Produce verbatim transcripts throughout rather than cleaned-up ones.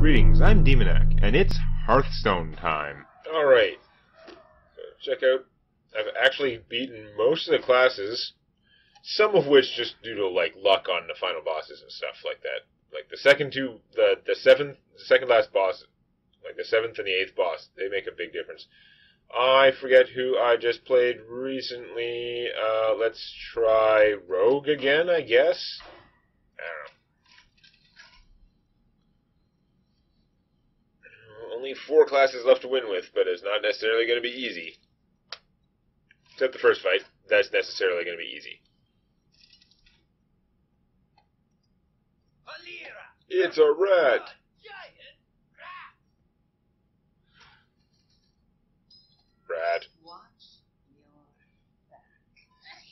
Greetings, I'm Demonac, and it's Hearthstone time. Alright. Check out... I've actually beaten most of the classes, some of which just due to, like, luck on the final bosses and stuff like that. Like, the second two... The, the seventh... The second last boss... Like, the seventh and the eighth boss, they make a big difference. I forget who I just played recently. Uh, let's try Rogue again, I guess? I don't know. Only four classes left to win with, but it's not necessarily going to be easy. Except the first fight. That's necessarily going to be easy. It's a rat! Rat.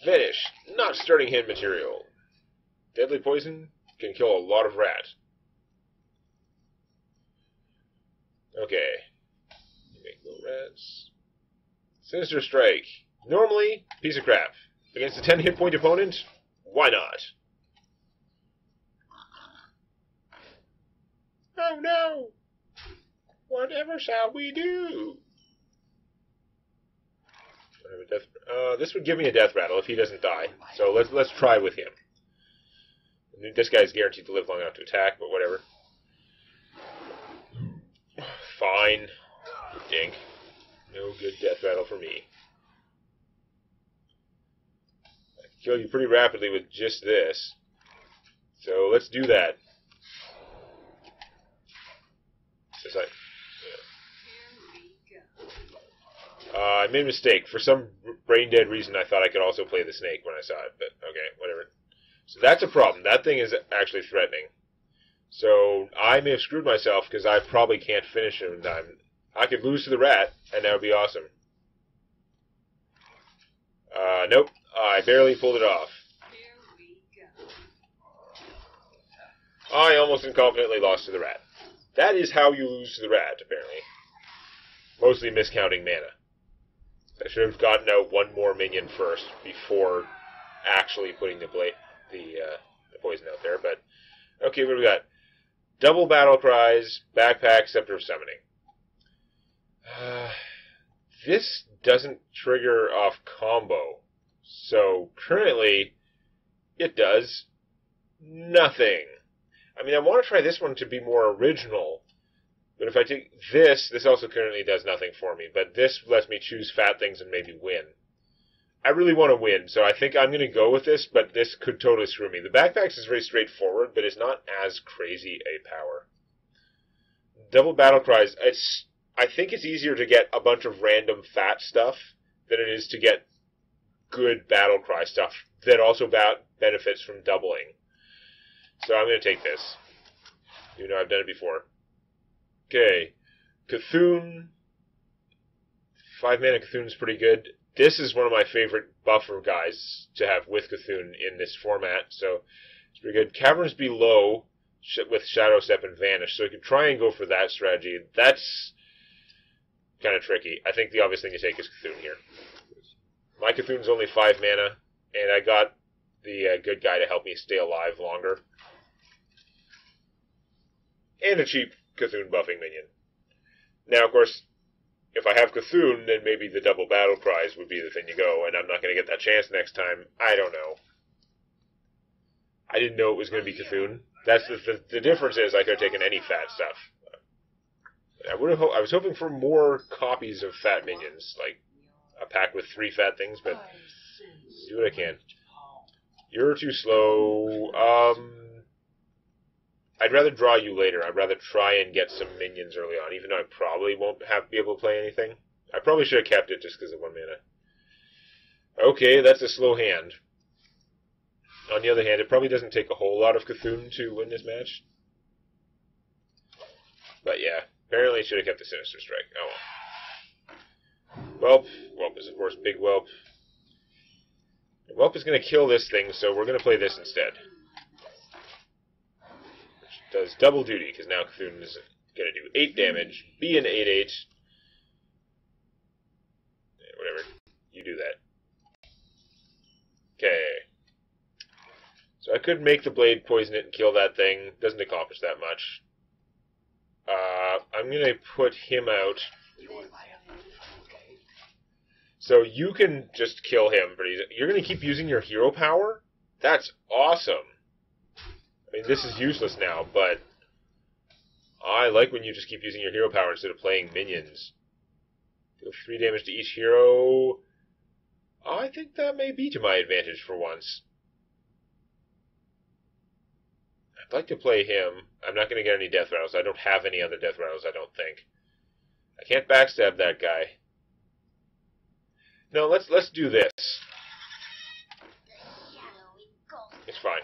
Vanish. Not starting hand material. Deadly poison can kill a lot of rat. Okay. Make little rats. Sinister Strike. Normally, piece of crap. Against a ten hit point opponent, why not? Oh no! Whatever shall we do? Death, uh, this would give me a death rattle if he doesn't die. So let's let's try with him. This guy's guaranteed to live long enough to attack, but whatever. Fine. Dink. No good death rattle for me. I can kill you pretty rapidly with just this. So let's do that. It's like, Uh, I made a mistake. For some brain-dead reason, I thought I could also play the snake when I saw it, but okay, whatever. So that's a problem. That thing is actually threatening. So I may have screwed myself because I probably can't finish him in time. I could lose to the rat, and that would be awesome. Uh, nope. I barely pulled it off. I almost incompetently lost to the rat. That is how you lose to the rat, apparently. Mostly miscounting mana. I should have gotten out one more minion first before actually putting the blade, the, uh, the poison out there. But okay, what do we got? Double battle cries, backpack, scepter of summoning. Uh, this doesn't trigger off combo, so currently it does nothing. I mean, I want to try this one to be more original. But if I take this, this also currently does nothing for me. But this lets me choose fat things and maybe win. I really want to win, so I think I'm going to go with this, but this could totally screw me. The backpacks is very straightforward, but it's not as crazy a power. Double battle cries. It's, I think it's easier to get a bunch of random fat stuff than it is to get good battle cry stuff that also ba- benefits from doubling. So I'm going to take this. You know, I've done it before. Okay, C'Thun, five mana C'Thun is pretty good. This is one of my favorite buffer guys to have with C'Thun in this format, so it's pretty good. Caverns below sh with Shadow Step and Vanish, so you can try and go for that strategy. That's kind of tricky. I think the obvious thing to take is C'Thun here. My C'Thun's only five mana, and I got the uh, good guy to help me stay alive longer. And a cheap C'Thun buffing minion. Now, of course, if I have C'Thun, then maybe the double battle cries would be the thing to go, and I'm not going to get that chance next time. I don't know. I didn't know it was going to be C'Thun. That's the, the the difference is I could have taken any fat stuff. I would have. I was hoping for more copies of fat minions, like a pack with three fat things, but do what I can. You're too slow. Um. I'd rather draw you later. I'd rather try and get some minions early on, even though I probably won't have be able to play anything. I probably should have kept it just because of one mana. Okay, that's a slow hand. On the other hand, it probably doesn't take a whole lot of C'Thun to win this match. But yeah, apparently should have kept the Sinister Strike. Oh well. Welp. Welp is, of course, big Welp. Welp is going to kill this thing, so we're going to play this instead. Does double duty, because now C'Thun is going to do eight damage, be an eight eight. Yeah, whatever. You do that. Okay. So I could make the blade poison it and kill that thing. Doesn't accomplish that much. Uh, I'm going to put him out. So you can just kill him pretty easy. You're going to keep using your hero power? That's awesome. I mean, this is useless now, but I like when you just keep using your hero power instead of playing minions. Deal three damage to each hero. I think that may be to my advantage for once. I'd like to play him. I'm not going to get any death rattles. I don't have any other death rattles, I don't think. I can't backstab that guy. No, let's let's do this. It's fine.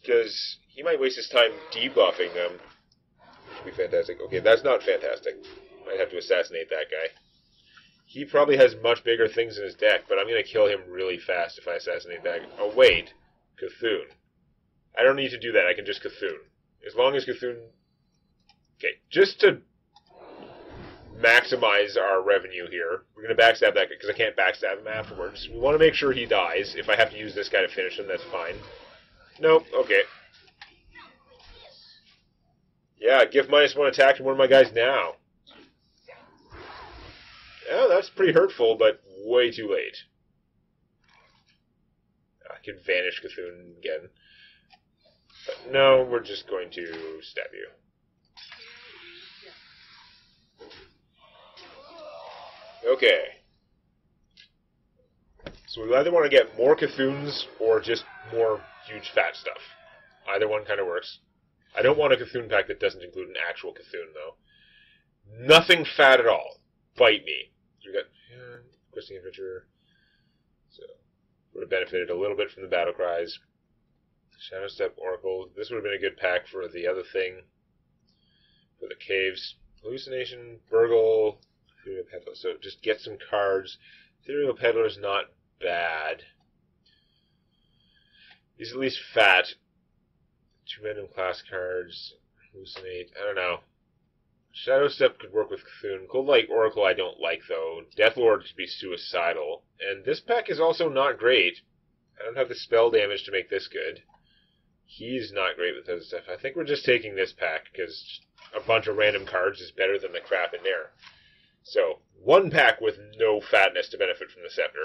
Because he might waste his time debuffing them. Which would be fantastic. Okay, that's not fantastic. Might have to assassinate that guy. He probably has much bigger things in his deck, but I'm going to kill him really fast if I assassinate that guy. Oh, wait. C'Thun. I don't need to do that. I can just C'Thun. As long as C'Thun... Okay, just to maximize our revenue here. We're going to backstab that guy because I can't backstab him afterwards. We want to make sure he dies. If I have to use this guy to finish him, that's fine. Nope, okay. Yeah, give minus one attack to one of my guys now. Yeah, that's pretty hurtful, but way too late. I can vanish C'Thun again. But no, we're just going to stab you. Okay. So we either want to get more C'Thuns or just more huge fat stuff. Either one kind of works. I don't want a C'Thun pack that doesn't include an actual C'Thun, though. Nothing fat at all. Bite me. You got yeah, Questing Adventurer. So would have benefited a little bit from the battle cries. Shadow Step Oracle. This would have been a good pack for the other thing. For the caves. Hallucination, Burgle, Ethereal Peddler. So just get some cards. Ethereal Peddler is not bad. He's at least fat. Two random class cards. Hallucinate. I don't know. Shadow Step could work with C'Thun. Cold Light Oracle I don't like, though. Death Lord could be suicidal. And this pack is also not great. I don't have the spell damage to make this good. He's not great with those stuff. I think we're just taking this pack, because a bunch of random cards is better than the crap in there. So, one pack with no fatness to benefit from the Scepter.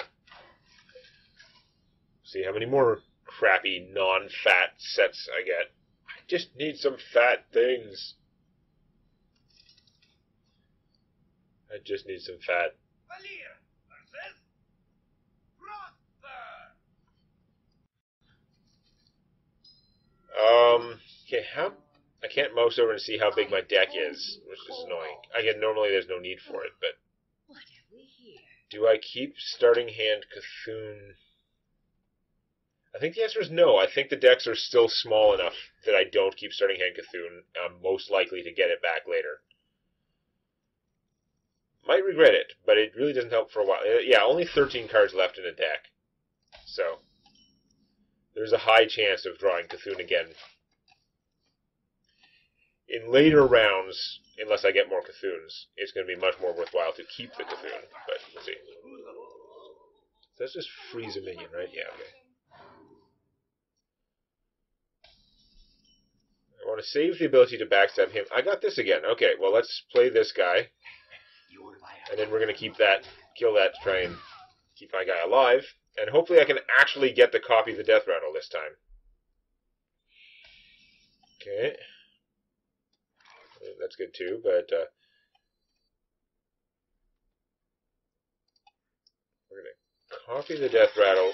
See how many more crappy, non-fat sets I get. I just need some fat things. I just need some fat. Um, okay, how... I can't mouse over and see how big my deck is, which is annoying. I get normally there's no need for it, but... Do I keep starting hand C'Thun? I think the answer is no. I think the decks are still small enough that I don't keep starting hand C'Thun. I'm most likely to get it back later. Might regret it, but it really doesn't help for a while. Yeah, only thirteen cards left in a deck. So, there's a high chance of drawing C'Thun again. In later rounds, unless I get more C'Thuns, it's going to be much more worthwhile to keep the C'Thun, but we'll see. So that's just freeze a minion, right? Yeah, okay. I want to save the ability to backstab him. I got this again. Okay, well, let's play this guy. And then we're going to keep that, kill that, try and keep my guy alive. And hopefully I can actually get the copy of the death rattle this time. Okay. That's good too, but uh, we're going to copy the death rattle.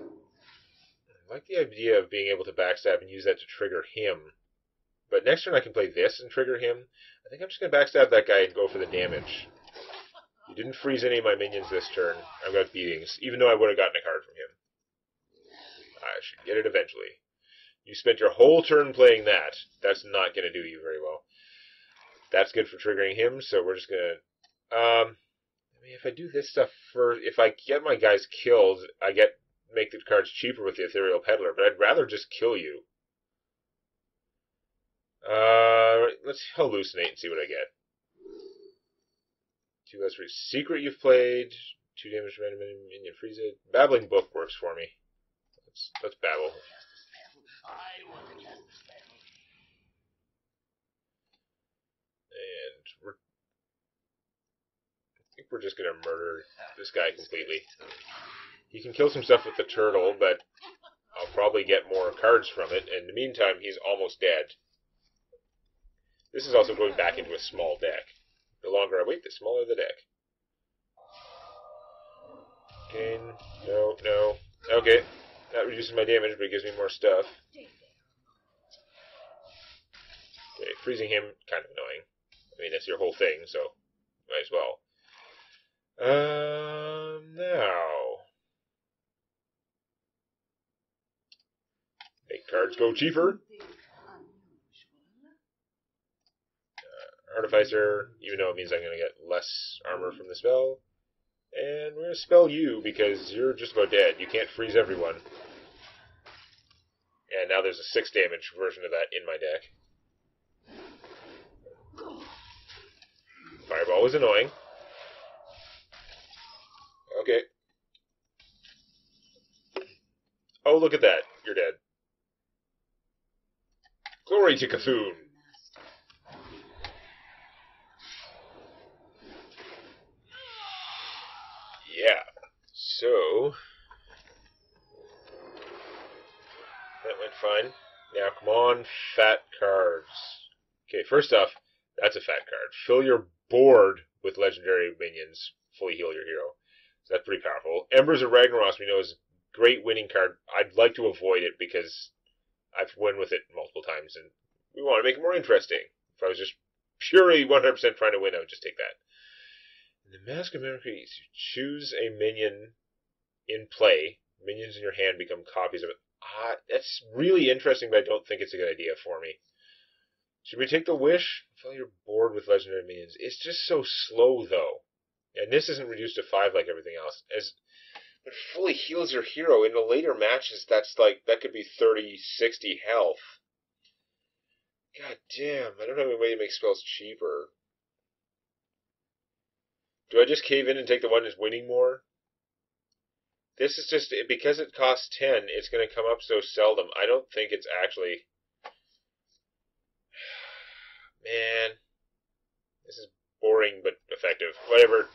I like the idea of being able to backstab and use that to trigger him. But next turn I can play this and trigger him. I think I'm just going to backstab that guy and go for the damage. You didn't freeze any of my minions this turn. I've got beatings, even though I would have gotten a card from him. I should get it eventually. You spent your whole turn playing that. That's not going to do you very well. That's good for triggering him, so we're just going to... Um, I mean, if I do this stuff first... If I get my guys killed, I get make the cards cheaper with the Ethereal Peddler, but I'd rather just kill you. Uh, let's hallucinate and see what I get. Two less for each secret you've played. Two damage from enemy minion freeze it. Babbling Book works for me. Let's let's babble. And we're, I think we're just going to murder this guy completely. He can kill some stuff with the turtle, but I'll probably get more cards from it. And in the meantime, he's almost dead. This is also going back into a small deck. The longer I wait, the smaller the deck. Okay, no, no. Okay, that reduces my damage, but it gives me more stuff. Okay, freezing him, kind of annoying. I mean, that's your whole thing, so might as well. Um, now. Make cards go cheaper. Uh, Artificer, even though it means I'm going to get less armor from the spell. And we're going to spell you, because you're just about dead. You can't freeze everyone. And now there's a six damage version of that in my deck. Fireball was annoying. Okay. Oh, look at that. You're dead. Glory to C'Thun. Yeah. So. That went fine. Now, come on, fat cards. Okay, first off, that's a fat card. Fill your board with legendary minions. Fully heal your hero. So that's pretty powerful. Embers of Ragnaros, we know, is a great winning card. I'd like to avoid it because I've won with it multiple times, and we want to make it more interesting. If I was just purely one hundred percent trying to win, I would just take that. In the Mask of Mercury, you choose a minion in play. Minions in your hand become copies of it. Ah, that's really interesting, but I don't think it's a good idea for me. Should we take the wish? Fill your board with legendary minions. It's just so slow, though. And this isn't reduced to five like everything else. As it fully heals your hero in the later matches, that's like, that could be thirty, sixty health. God damn, I don't have any way to make spells cheaper. Do I just cave in and take the one that's winning more? This is just, because it costs ten, it's going to come up so seldom. I don't think it's actually... Man, this is boring but effective. Whatever.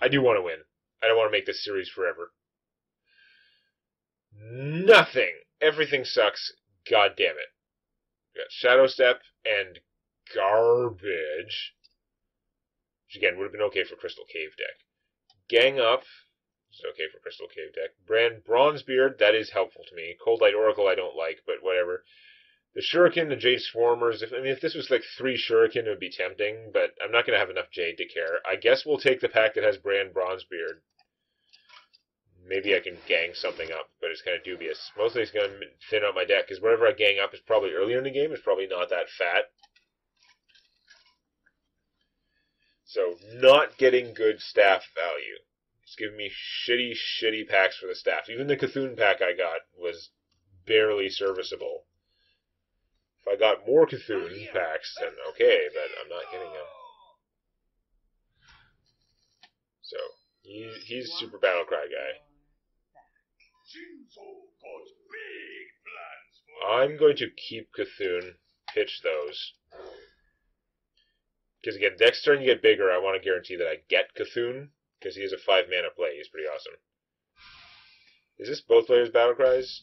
I do want to win. I don't want to make this series forever. Nothing. Everything sucks. God damn it. We got Shadow Step and garbage. Which again would have been okay for Crystal Cave deck. Gang Up. It's okay for Crystal Cave deck. Brann Bronzebeard. That is helpful to me. Cold Light Oracle I don't like, but whatever. The Shuriken, the Jade Swarmers, if, I mean, if this was like three Shuriken, it would be tempting, but I'm not going to have enough Jade to care. I guess we'll take the pack that has Brann Bronzebeard. Maybe I can gang something up, but it's kind of dubious. Mostly it's going to thin out my deck, because whatever I gang up is probably earlier in the game, it's probably not that fat. So, not getting good staff value. It's giving me shitty, shitty packs for the staff. Even the C'Thun pack I got was barely serviceable. If I got more C'Thun packs, then okay, but I'm not getting them. So, he, he's Super Battle Cry guy. I'm going to keep C'Thun, pitch those. Because again, next turn you get bigger, I want to guarantee that I get C'Thun, because he is a five mana play, he's pretty awesome. Is this both players' Battle Cries?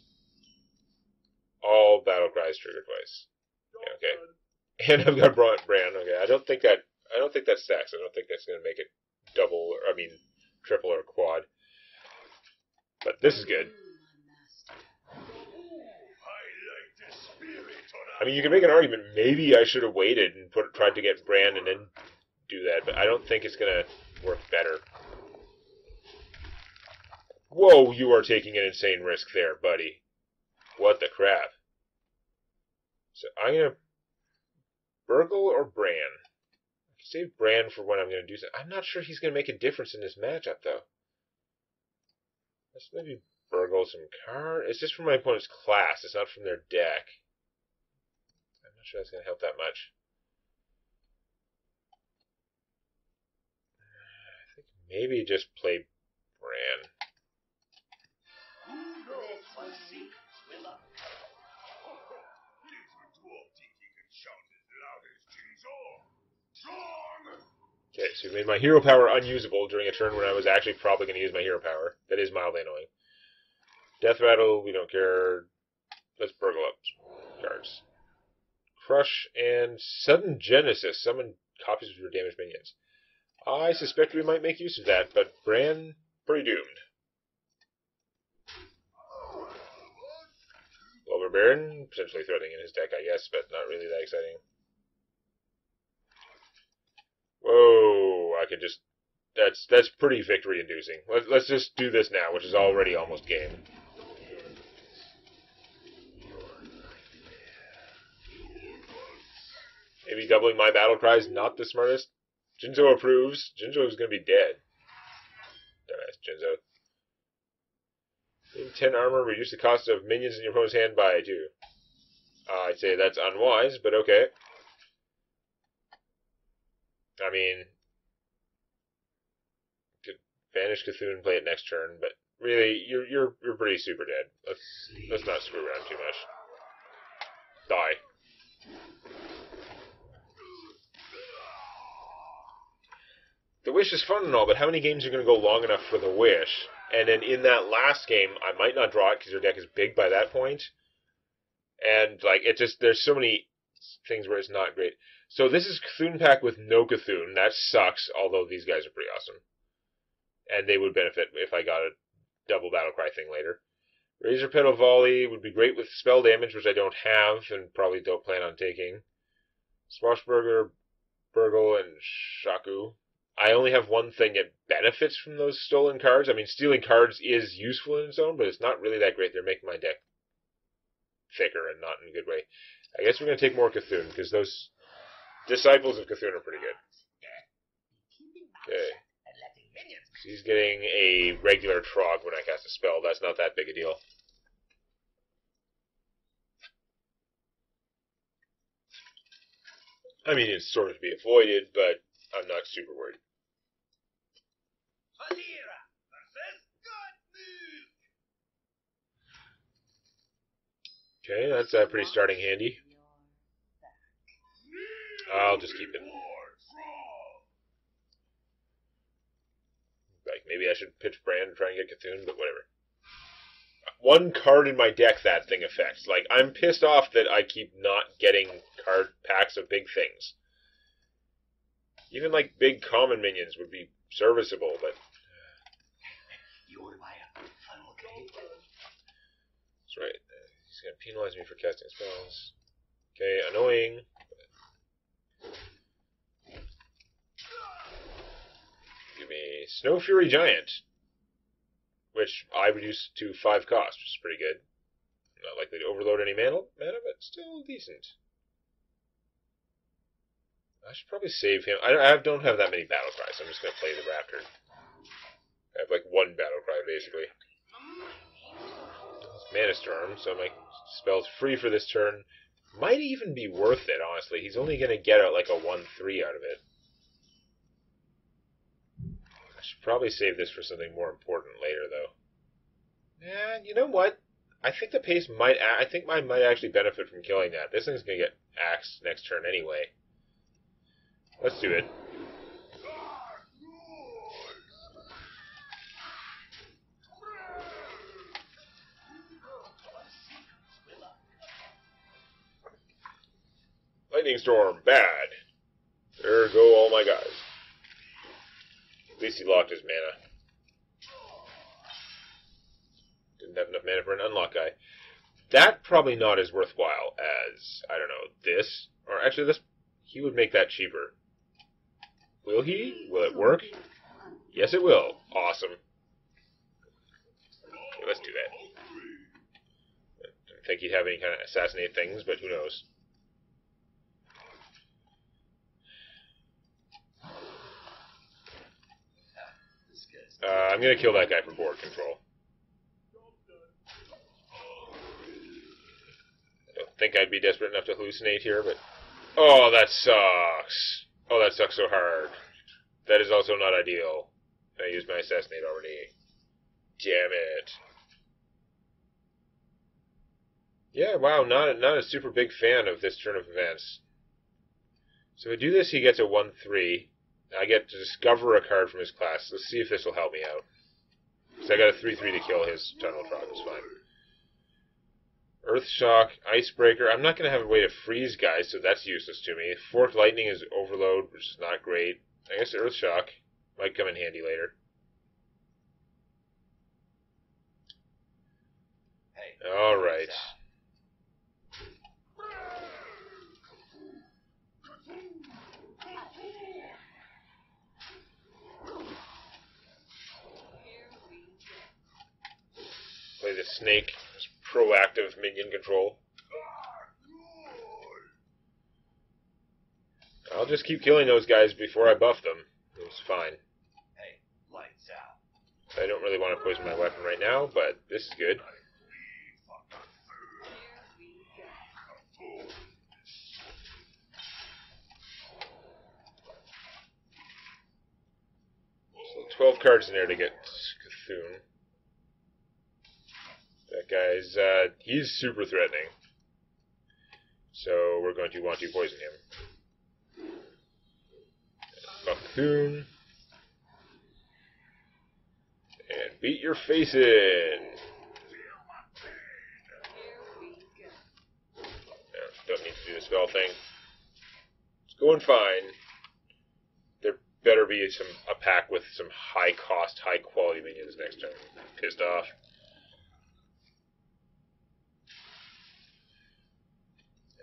All Battle Cries trigger twice. Yeah, okay. And I've got Brann. Okay, I don't think that I don't think that stacks. I don't think that's going to make it double. Or, I mean, triple or quad. But this is good. I mean, you can make an argument. Maybe I should have waited and put tried to get Brann and then do that. But I don't think it's going to work better. Whoa! You are taking an insane risk there, buddy. What the crap? So I'm gonna Burgle or Brann. I can save Brann for when I'm gonna do something. I'm not sure he's gonna make a difference in this matchup though. Let's maybe Burgle some card. It's just from my opponent's class. It's not from their deck. I'm not sure that's gonna help that much. I think maybe just play Brann. Okay, so you made my hero power unusable during a turn when I was actually probably going to use my hero power. That is mildly annoying. Death Rattle, we don't care. Let's burgle up cards. Crush and Sudden Genesis. Summon copies of your damaged minions. I suspect we might make use of that, but Brann, pretty doomed. Glover Baron, potentially threatening in his deck, I guess, but not really that exciting. Whoa, I could just... That's that's pretty victory-inducing. Let, let's just do this now, which is already almost game. Maybe doubling my battle cry is not the smartest. Jinzo approves. Jinzo is going to be dead. Dumbass Jinzo. In ten armor, reduce the cost of minions in your opponent's hand by two. Uh, I'd say that's unwise, but okay. I mean, could Vanish C'Thun and play it next turn, but really, you're you're you're pretty super dead. Let's let's not screw around too much. Die. The wish is fun and all, but how many games are going to go long enough for the wish? And then in that last game, I might not draw it because your deck is big by that point. And like, it just there's so many things where it's not great. So this is C'Thun pack with no C'Thun. That sucks, although these guys are pretty awesome. And they would benefit if I got a double battle cry thing later. Razor Petal Volley would be great with spell damage, which I don't have and probably don't plan on taking. Swashburger, Burgle, and Shaku. I only have one thing that benefits from those stolen cards. I mean, stealing cards is useful in its own, but it's not really that great. They're making my deck thicker and not in a good way. I guess we're going to take more C'Thun, because those Disciples of C'Thun are pretty good. Okay. He's getting a regular Trog when I cast a spell. That's not that big a deal. I mean, it's sort of to be avoided, but I'm not super worried. Okay, that's uh, pretty starting handy. I'll just keep it. Like, maybe I should pitch Brann and try and get C'Thun, but whatever. One card in my deck that thing affects. Like, I'm pissed off that I keep not getting card packs of big things. Even, like, big common minions would be serviceable, but... That's right. He's going to penalize me for casting spells. Okay, annoying. Give me Snow Fury Giant, which I reduce to five cost, which is pretty good. Not likely to overload any mana, mana but still decent. I should probably save him. I don't have that many battle cries, so I'm just going to play the Raptor. I have like one battle cry, basically. It's Mana Storm, so my spell's free for this turn. Might even be worth it, honestly. He's only going to get out like a one three out of it. I should probably save this for something more important later, though. Yeah, you know what? I think the pace might... I think I might actually benefit from killing that. This thing's going to get axed next turn anyway. Let's do it. Lightning storm, bad. There go all my guys. At least he locked his mana. Didn't have enough mana for an unlock guy. That probably not as worthwhile as, I don't know, this. Or actually, this he would make that cheaper. Will he? Will it work? Yes, it will. Awesome. Okay, let's do that. I don't think he'd have any kind of assassinate things, but who knows. Uh, I'm going to kill that guy for board control. I don't think I'd be desperate enough to hallucinate here, but... Oh, that sucks. Oh, that sucks so hard. That is also not ideal. I used my assassinate already. Damn it. Yeah, wow, not a, not a super big fan of this turn of events. So if I do this, he gets a one three. I get to discover a card from his class. Let's see if this will help me out. So I got a three three to kill his Tunnel Trog. It's fine. Earthshock, Icebreaker. I'm not going to have a way to freeze guys, so that's useless to me. Fork Lightning is Overload, which is not great. I guess Earthshock might come in handy later. Hey. All right. Play the snake. It's proactive minion control. I'll just keep killing those guys before I buff them. It's fine. Hey, lights out. I don't really want to poison my weapon right now, but this is good. So twelve cards in there to get C'Thun. That guy's, uh, he's super threatening. So we're going to want to poison him. C'Thun. And beat your face in. No, don't need to do the spell thing. It's going fine. There better be some a pack with some high cost, high quality minions next turn. I'm pissed off.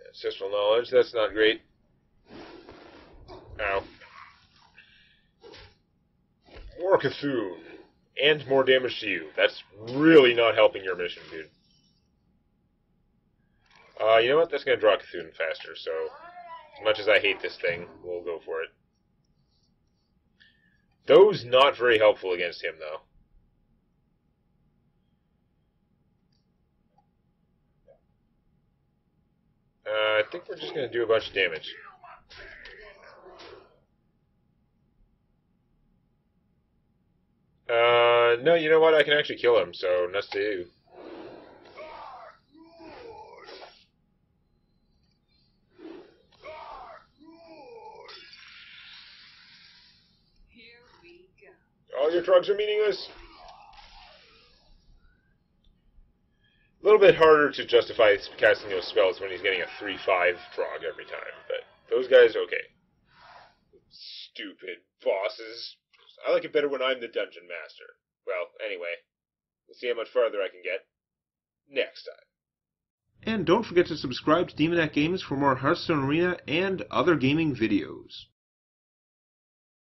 Ancestral knowledge, that's not great. Ow. More C'Thun, and more damage to you. That's really not helping your mission, dude. Uh, you know what? That's going to draw C'Thun faster, so as much as I hate this thing, we'll go for it. Those not very helpful against him, though. Uh, I think we're just going to do a bunch of damage. Uh, no, you know what? I can actually kill him, so nuts to you. Here we go. All your drugs are meaningless. A little bit harder to justify casting those spells when he's getting a three five Trog every time, but those guys, okay. Stupid bosses. I like it better when I'm the Dungeon Master. Well, anyway, we'll see how much farther I can get next time. And don't forget to subscribe to Demonac Games for more Hearthstone Arena and other gaming videos.